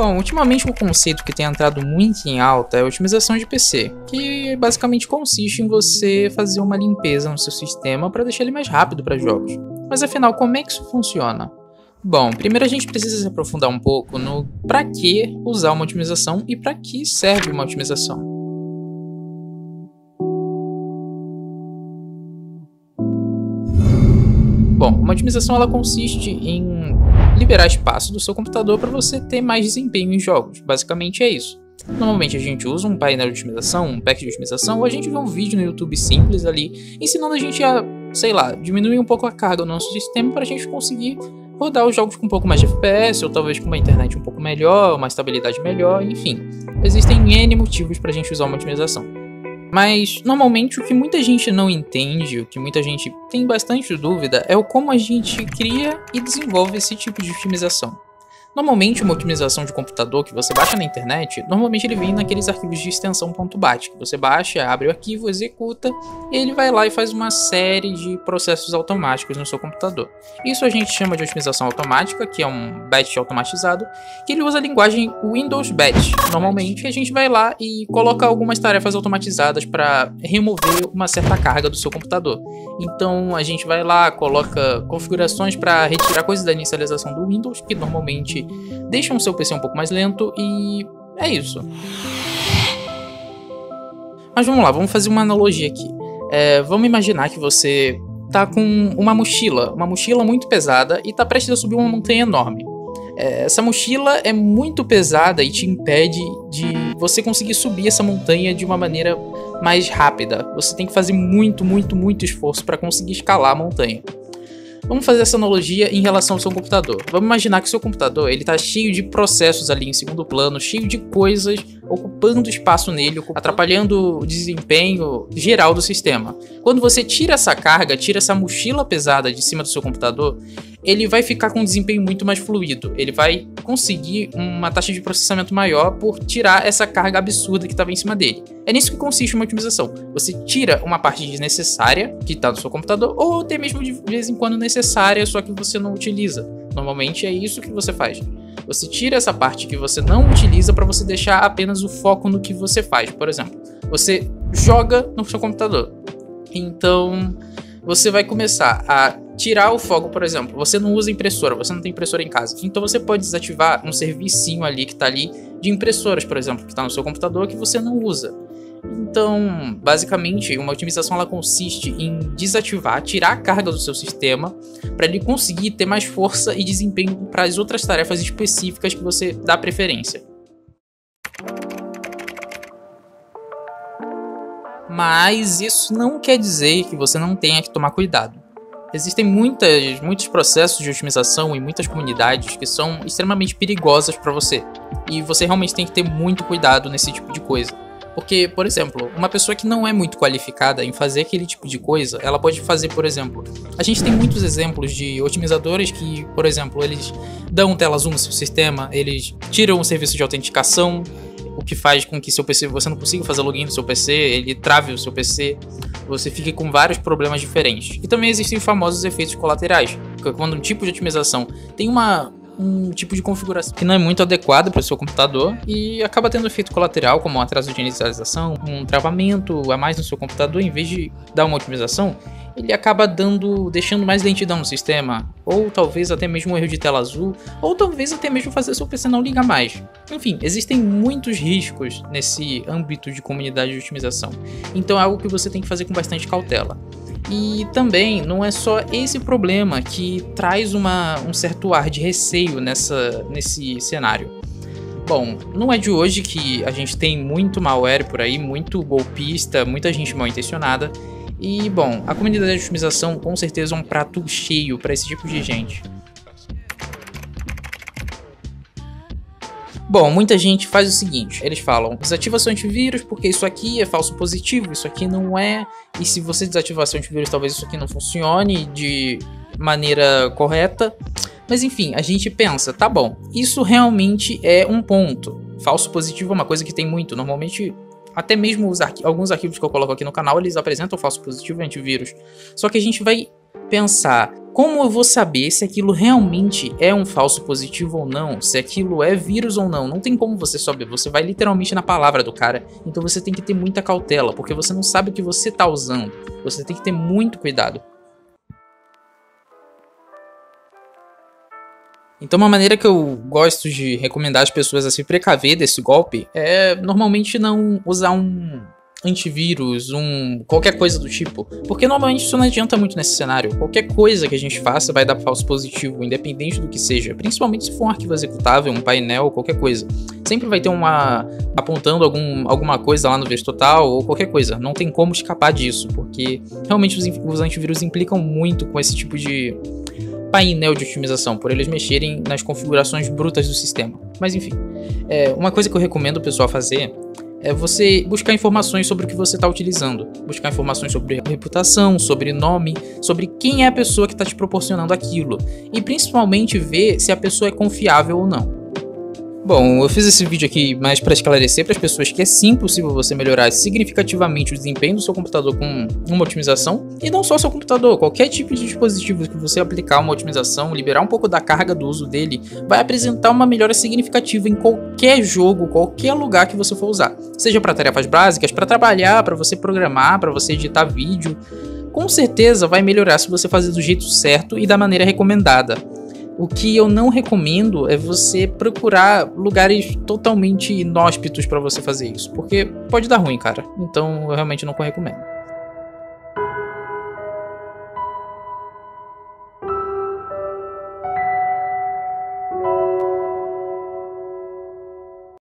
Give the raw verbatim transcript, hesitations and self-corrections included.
Bom, ultimamente um conceito que tem entrado muito em alta é a otimização de P C, que basicamente consiste em você fazer uma limpeza no seu sistema para deixar ele mais rápido para jogos. Mas afinal, como é que isso funciona? Bom, primeiro a gente precisa se aprofundar um pouco no para que usar uma otimização e para que serve uma otimização. Bom, uma otimização ela consiste em liberar espaço do seu computador para você ter mais desempenho em jogos, basicamente é isso. Normalmente a gente usa um painel de otimização, um pack de otimização, ou a gente vê um vídeo no YouTube simples ali, ensinando a gente a, sei lá, diminuir um pouco a carga do nosso sistema para a gente conseguir rodar os jogos com um pouco mais de F P S, ou talvez com uma internet um pouco melhor, uma estabilidade melhor, enfim. Existem N motivos para a gente usar uma otimização. Mas, normalmente, o que muita gente não entende, o que muita gente tem bastante dúvida, é o como a gente cria e desenvolve esse tipo de otimização. Normalmente, uma otimização de computador que você baixa na internet, normalmente ele vem naqueles arquivos de extensão .bat, que você baixa, abre o arquivo, executa, e ele vai lá e faz uma série de processos automáticos no seu computador. Isso a gente chama de otimização automática, que é um batch automatizado, que ele usa a linguagem Windows Batch. Normalmente, a gente vai lá e coloca algumas tarefas automatizadas para remover uma certa carga do seu computador. Então, a gente vai lá, coloca configurações para retirar coisas da inicialização do Windows, que normalmente deixam o seu P C um pouco mais lento e é isso. Mas vamos lá, vamos fazer uma analogia aqui. É, vamos imaginar que você tá com uma mochila, uma mochila muito pesada e tá prestes a subir uma montanha enorme. É, essa mochila é muito pesada e te impede de você conseguir subir essa montanha de uma maneira mais rápida. Você tem que fazer muito, muito, muito esforço para conseguir escalar a montanha. Vamos fazer essa analogia em relação ao seu computador. Vamos imaginar que seu computador ele tá cheio de processos ali em segundo plano, cheio de coisas ocupando espaço nele, atrapalhando o desempenho geral do sistema. Quando você tira essa carga, tira essa mochila pesada de cima do seu computador, ele vai ficar com um desempenho muito mais fluido. Ele vai conseguir uma taxa de processamento maior por tirar essa carga absurda que estava em cima dele. É nisso que consiste uma otimização. Você tira uma parte desnecessária que está no seu computador, ou até mesmo de vez em quando necessária, só que você não utiliza. Normalmente é isso que você faz. Você tira essa parte que você não utiliza para você deixar apenas o foco no que você faz. Por exemplo, você joga no seu computador. Então, você vai começar a tirar o foco, por exemplo, você não usa impressora, você não tem impressora em casa, então você pode desativar um servicinho ali que tá ali de impressoras, por exemplo, que tá no seu computador que você não usa. Então, basicamente, uma otimização ela consiste em desativar, tirar a carga do seu sistema para ele conseguir ter mais força e desempenho para as outras tarefas específicas que você dá preferência. Mas isso não quer dizer que você não tenha que tomar cuidado. Existem muitas, muitos processos de otimização e muitas comunidades que são extremamente perigosas para você. E você realmente tem que ter muito cuidado nesse tipo de coisa. Porque, por exemplo, uma pessoa que não é muito qualificada em fazer aquele tipo de coisa, ela pode fazer, por exemplo... A gente tem muitos exemplos de otimizadores que, por exemplo, eles dão tela zoom no seu sistema, eles tiram o serviço de autenticação, o que faz com que seu P C, você não consiga fazer login no seu P C, ele trave o seu P C, você fica com vários problemas diferentes. E também existem os famosos efeitos colaterais, que é quando um tipo de otimização tem uma, um tipo de configuração que não é muito adequado para o seu computador e acaba tendo efeito colateral, como um atraso de inicialização, um travamento a mais no seu computador, em vez de dar uma otimização, ele acaba dando, deixando mais lentidão no sistema, ou talvez até mesmo um erro de tela azul, ou talvez até mesmo fazer seu P C não ligar mais. Enfim, existem muitos riscos nesse âmbito de comunidade de otimização, então é algo que você tem que fazer com bastante cautela. E também não é só esse problema que traz uma, um certo ar de receio nessa, nesse cenário. Bom, não é de hoje que a gente tem muito malware por aí, muito golpista, muita gente mal intencionada. E, bom, a comunidade de otimização com certeza é um prato cheio para esse tipo de gente. Bom, muita gente faz o seguinte, eles falam, desativa seu antivírus porque isso aqui é falso positivo, isso aqui não é, e se você desativar seu antivírus talvez isso aqui não funcione de maneira correta. Mas enfim, a gente pensa, tá bom, isso realmente é um ponto. Falso positivo é uma coisa que tem muito, normalmente... Até mesmo os arqu- alguns arquivos que eu coloco aqui no canal, eles apresentam falso positivo e antivírus. Só que a gente vai pensar, como eu vou saber se aquilo realmente é um falso positivo ou não, se aquilo é vírus ou não? Não tem como você saber, você vai literalmente na palavra do cara, então você tem que ter muita cautela, porque você não sabe o que você tá usando, você tem que ter muito cuidado. Então uma maneira que eu gosto de recomendar as pessoas a se precaver desse golpe é normalmente não usar um antivírus, um qualquer coisa do tipo, porque normalmente isso não adianta muito nesse cenário. Qualquer coisa que a gente faça vai dar falso positivo, independente do que seja, principalmente se for um arquivo executável, um painel, qualquer coisa. Sempre vai ter uma apontando algum, alguma coisa lá no VirTotal ou qualquer coisa. Não tem como escapar disso, porque realmente os, os antivírus implicam muito com esse tipo de painel de otimização, por eles mexerem nas configurações brutas do sistema. Mas enfim, é, uma coisa que eu recomendo o pessoal fazer é você buscar informações sobre o que você está utilizando, buscar informações sobre reputação, sobre nome, sobre quem é a pessoa que está te proporcionando aquilo, e principalmente ver se a pessoa é confiável ou não. Bom, eu fiz esse vídeo aqui mais para esclarecer para as pessoas que é sim possível você melhorar significativamente o desempenho do seu computador com uma otimização, e não só seu computador, qualquer tipo de dispositivo que você aplicar uma otimização, liberar um pouco da carga do uso dele, vai apresentar uma melhora significativa em qualquer jogo, qualquer lugar que você for usar, seja para tarefas básicas, para trabalhar, para você programar, para você editar vídeo. Com certeza vai melhorar se você fazer do jeito certo e da maneira recomendada. O que eu não recomendo é você procurar lugares totalmente inóspitos para você fazer isso, porque pode dar ruim, cara. Então eu realmente não recomendo.